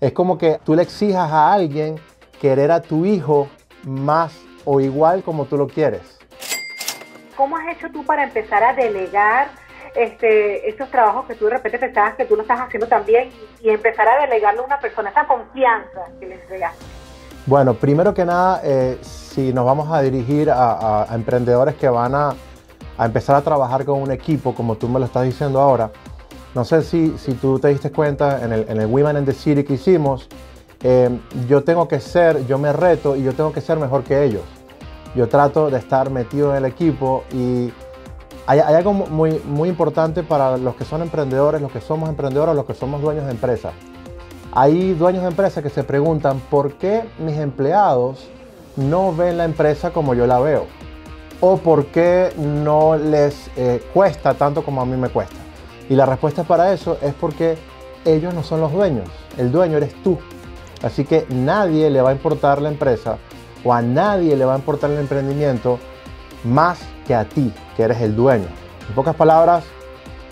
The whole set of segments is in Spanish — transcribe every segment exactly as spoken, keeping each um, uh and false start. Es como que tú le exijas a alguien querer a tu hijo más o igual como tú lo quieres. ¿Cómo has hecho tú para empezar a delegar este, estos trabajos que tú de repente pensabas que tú lo estás haciendo también y empezar a delegarle a una persona esa confianza que le entregaste? Bueno, primero que nada, eh, si nos vamos a dirigir a, a, a emprendedores que van a, a empezar a trabajar con un equipo, como tú me lo estás diciendo ahora, no sé si, si tú te diste cuenta en el, en el Women in the City que hicimos, eh, yo tengo que ser, yo me reto y yo tengo que ser mejor que ellos. Yo trato de estar metido en el equipo y hay, hay algo muy, muy importante para los que son emprendedores, los que somos emprendedores, los que somos dueños de empresas. Hay dueños de empresas que se preguntan por qué mis empleados no ven la empresa como yo la veo o por qué no les eh, cuesta tanto como a mí me cuesta. Y la respuesta para eso es porque ellos no son los dueños, el dueño eres tú. Así que nadie le va a importar la empresa o a nadie le va a importar el emprendimiento más que a ti, que eres el dueño. En pocas palabras,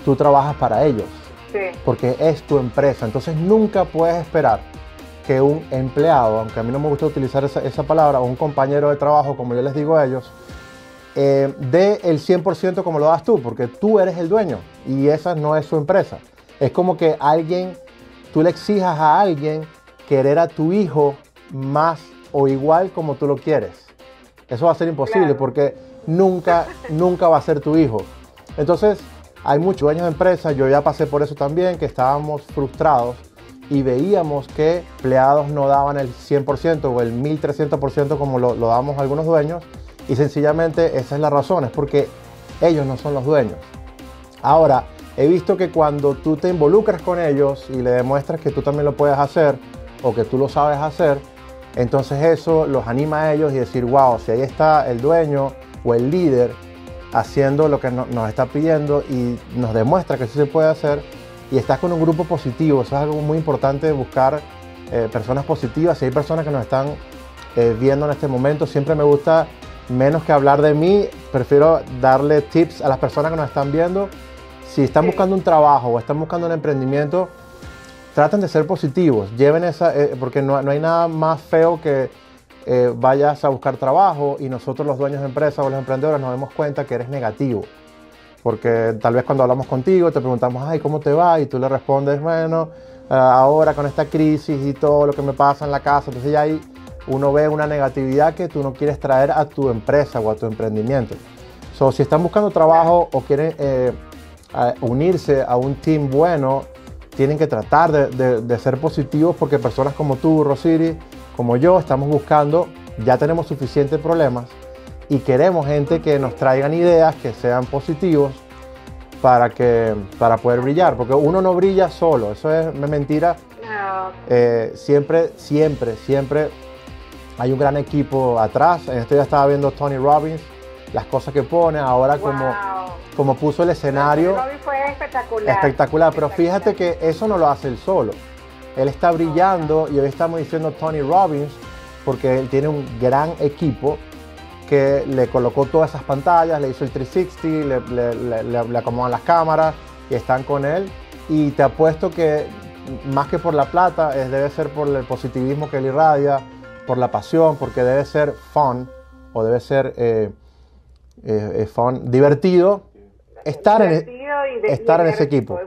tú trabajas para ellos, sí, porque es tu empresa. Entonces nunca puedes esperar que un empleado, aunque a mí no me gusta utilizar esa, esa palabra, o un compañero de trabajo, como yo les digo a ellos, eh, dé el cien por ciento como lo das tú, porque tú eres el dueño y esa no es su empresa. Es como que alguien, tú le exijas a alguien querer a tu hijo más o igual como tú lo quieres. Eso va a ser imposible, claro, porque nunca, nunca va a ser tu hijo. Entonces, hay muchos dueños de empresas, yo ya pasé por eso también, que estábamos frustrados y veíamos que empleados no daban el cien por ciento o el mil trescientos por ciento como lo, lo damos algunos dueños y sencillamente esa es la razón, es porque ellos no son los dueños. Ahora, he visto que cuando tú te involucras con ellos y le demuestras que tú también lo puedes hacer o que tú lo sabes hacer, entonces eso los anima a ellos y decir, wow, si ahí está el dueño o el líder haciendo lo que no, nos está pidiendo y nos demuestra que sí se puede hacer y estás con un grupo positivo. Eso es algo muy importante, buscar eh, personas positivas. Si hay personas que nos están eh, viendo en este momento, siempre me gusta, menos que hablar de mí, prefiero darle tips a las personas que nos están viendo. Si están buscando un trabajo o están buscando un emprendimiento, traten de ser positivos, lleven esa, eh, porque no, no hay nada más feo que eh, vayas a buscar trabajo y nosotros los dueños de empresas o los emprendedores nos demos cuenta que eres negativo. Porque tal vez cuando hablamos contigo te preguntamos, ay, ¿cómo te va? Y tú le respondes, bueno, uh, ahora con esta crisis y todo lo que me pasa en la casa. Entonces ya ahí uno ve una negatividad que tú no quieres traer a tu empresa o a tu emprendimiento. So, si están buscando trabajo o quieren eh, unirse a un team bueno, tienen que tratar de, de, de ser positivos porque personas como tú, Rosiris, como yo, estamos buscando, ya tenemos suficientes problemas y queremos gente que nos traigan ideas, que sean positivos para, que, para poder brillar. Porque uno no brilla solo, eso es mentira. Eh, siempre, siempre, siempre hay un gran equipo atrás. En este día estaba viendo Tony Robbins, las cosas que pone, ahora wow, como, como puso el escenario. Fue espectacular. Espectacular, pero fíjate que eso no lo hace él solo. Él está brillando, oh, y hoy estamos diciendo Tony Robbins porque él tiene un gran equipo que le colocó todas esas pantallas, le hizo el trescientos sesenta, le, le, le, le acomodan las cámaras y están con él. Y te apuesto que más que por la plata, es, debe ser por el positivismo que él irradia, por la pasión, porque debe ser fun o debe ser... Eh, Eh, eh, fun, divertido estar divertido en, de, estar en ese equipo.